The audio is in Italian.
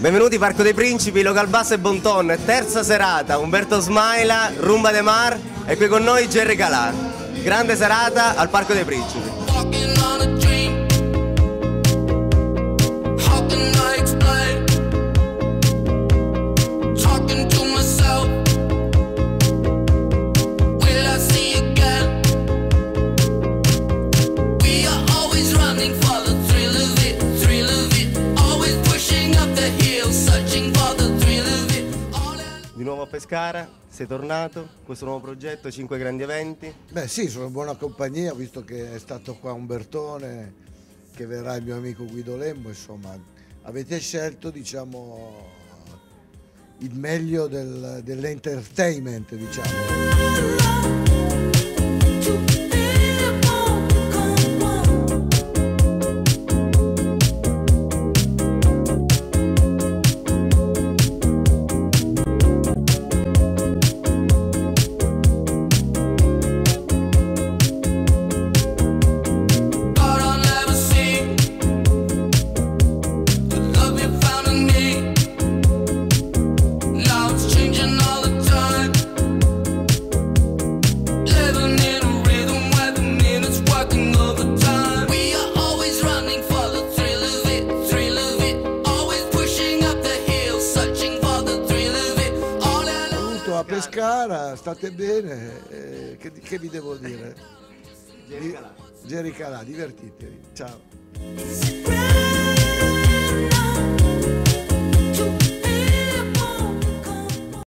Benvenuti Parco dei Principi, Local Bass e Bonton, terza serata, Umberto Smaila, Rumba de Mar e qui con noi Jerry Calà. Grande serata al Parco dei Principi. Di nuovo a Pescara, sei tornato, questo nuovo progetto, 5 grandi eventi. Beh sì, sono in buona compagnia, visto che è stato qua Umbertone, che verrà il mio amico Guido Lembo, insomma avete scelto, diciamo, il meglio dell'entertainment, diciamo. Pescara, state bene, che vi devo dire? Jerry Calà, divertitevi, ciao.